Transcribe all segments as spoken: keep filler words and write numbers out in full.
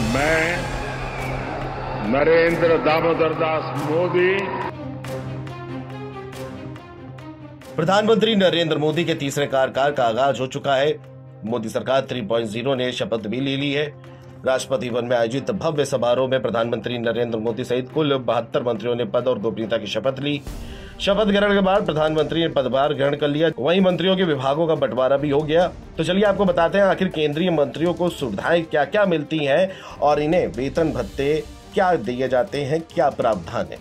मैं नरेंद्र दामोदरदास मोदी। प्रधानमंत्री नरेंद्र मोदी के तीसरे कार्यकाल का आगाज हो चुका है। मोदी सरकार तीन पॉइंट ज़ीरो ने शपथ भी ले ली है। राष्ट्रपति भवन में आयोजित भव्य समारोह में प्रधानमंत्री नरेंद्र मोदी सहित कुल बहत्तर मंत्रियों ने पद और गोपनीयता की शपथ ली। शपथ ग्रहण के बाद प्रधानमंत्री ने पदभार ग्रहण कर लिया। वहीं मंत्रियों के विभागों का बंटवारा भी हो गया। तो चलिए आपको बताते हैं आखिर केंद्रीय मंत्रियों को सुविधाएं क्या क्या मिलती हैं और इन्हें वेतन भत्ते क्या दिए जाते हैं, क्या प्रावधान है।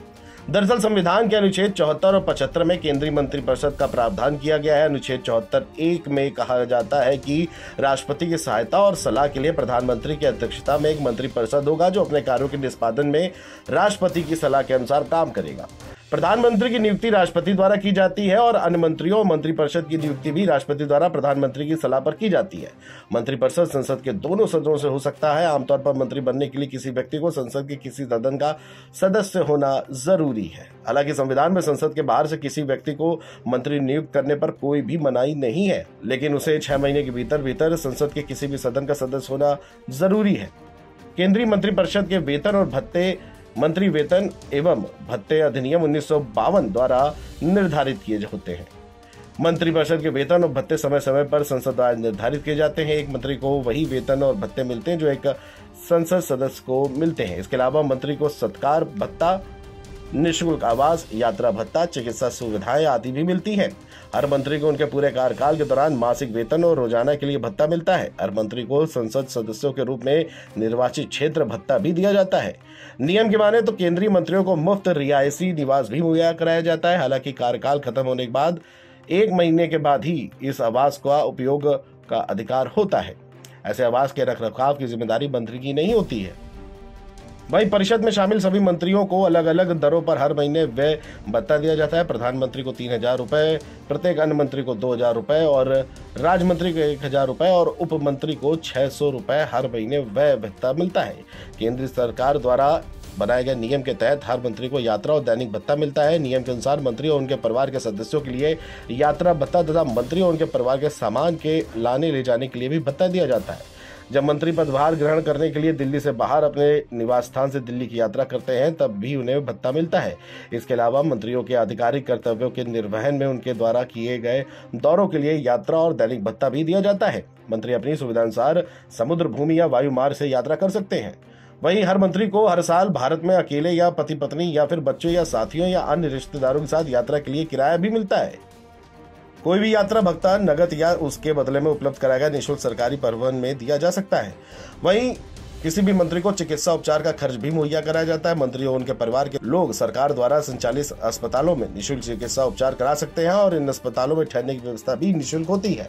दरअसल संविधान के अनुच्छेद चौहत्तर और पचहत्तर में केंद्रीय मंत्रिपरिषद का प्रावधान किया गया है। अनुच्छेद चौहत्तर एक में कहा जाता है कि राष्ट्रपति की सहायता और सलाह के लिए प्रधानमंत्री की अध्यक्षता में एक मंत्रिपरिषद होगा जो अपने कार्यों के निष्पादन में राष्ट्रपति की सलाह के अनुसार काम करेगा। प्रधानमंत्री की नियुक्ति राष्ट्रपति द्वारा की जाती है और अन्य मंत्रियों और मंत्रिपरिषद की नियुक्ति भी राष्ट्रपति द्वारा प्रधानमंत्री की सलाह पर की जाती है। मंत्रिपरिषद संसद के दोनों सदनों से हो सकता है। आमतौर पर मंत्री बनने के लिए किसी व्यक्ति को संसद के किसी सदन का सदस्य होना जरूरी है। हालांकि संविधान में संसद के बाहर से किसी व्यक्ति को मंत्री नियुक्त करने पर कोई भी मनाही नहीं है, लेकिन उसे छह महीने के भीतर भीतर संसद के किसी भी सदन का सदस्य होना जरूरी है। केंद्रीय मंत्रिपरिषद के वेतन और भत्ते मंत्री वेतन एवं भत्ते अधिनियम उन्नीस सौ बावन द्वारा निर्धारित किए होते हैं। मंत्रिपरिषद के वेतन और भत्ते समय समय पर संसद द्वारा निर्धारित किए जाते हैं। एक मंत्री को वही वेतन और भत्ते मिलते हैं जो एक संसद सदस्य को मिलते हैं। इसके अलावा मंत्री को सत्कार भत्ता, निःशुल्क आवास, यात्रा भत्ता, चिकित्सा सुविधाएं आदि भी मिलती है। हर मंत्री को उनके पूरे कार्यकाल के दौरान मासिक वेतन और रोजाना के लिए भत्ता मिलता है। हर मंत्री को संसद सदस्यों के रूप में निर्वाचित क्षेत्र भत्ता भी दिया जाता है। नियम की माने तो केंद्रीय मंत्रियों को मुफ्त रियायती निवास भी मुहैया कराया जाता है। हालांकि कार्यकाल खत्म होने के बाद एक महीने के बाद ही इस आवास का उपयोग का अधिकार होता है। ऐसे आवास के रखरखाव की जिम्मेदारी मंत्री की नहीं होती है। वहीं परिषद में शामिल सभी मंत्रियों को अलग अलग दरों पर हर महीने व्यय भत्ता दिया जाता है। प्रधानमंत्री को तीन हजार रुपये, प्रत्येक अन्य मंत्री को दो हजार रुपये और राज्य मंत्री को एक हजार रुपये और उप मंत्री को छह सौ रुपये हर महीने व्यय भत्ता मिलता है। केंद्र सरकार द्वारा बनाए गए नियम के तहत हर मंत्री को यात्रा और दैनिक भत्ता मिलता है। नियम के अनुसार मंत्री और उनके परिवार के सदस्यों के लिए यात्रा भत्ता तथा मंत्री और उनके परिवार के सामान के लाने ले जाने के लिए भी भत्ता दिया जाता है। जब मंत्री पदभार ग्रहण करने के लिए दिल्ली से बाहर अपने निवास स्थान से दिल्ली की यात्रा करते हैं तब भी उन्हें भत्ता मिलता है। इसके अलावा मंत्रियों के आधिकारिक कर्तव्यों के निर्वहन में उनके द्वारा किए गए दौरों के लिए यात्रा और दैनिक भत्ता भी दिया जाता है। मंत्री अपनी सुविधानुसार समुद्र, भूमि या वायु मार्ग से यात्रा कर सकते हैं। वहीं हर मंत्री को हर साल भारत में अकेले या पति पत्नी या फिर बच्चों या साथियों या अन्य रिश्तेदारों के साथ यात्रा के लिए किराया भी मिलता है। कोई भी यात्रा भुगतान नगद या उसके बदले में उपलब्ध कराया गया निःशुल्क सरकारी परिवहन में दिया जा सकता है। वहीं किसी भी मंत्री को चिकित्सा उपचार का खर्च भी मुहैया कराया जाता है। मंत्री और उनके परिवार के लोग सरकार द्वारा संचालित अस्पतालों में निःशुल्क चिकित्सा उपचार करा सकते हैं और इन अस्पतालों में ठहरने की व्यवस्था भी निःशुल्क होती है।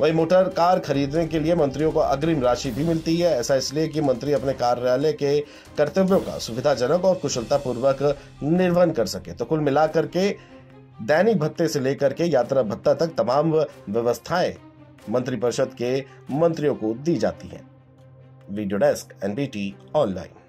वहीं मोटर कार खरीदने के लिए मंत्रियों को अग्रिम राशि भी मिलती है। ऐसा इसलिए कि मंत्री अपने कार्यालय के कर्तव्यों का सुविधाजनक और कुशलतापूर्वक निर्वहन कर सके। तो कुल मिलाकर के दैनिक भत्ते से लेकर के यात्रा भत्ता तक तमाम व्यवस्थाएं मंत्रिपरिषद के मंत्रियों को दी जाती हैं। Video desk, NBT online.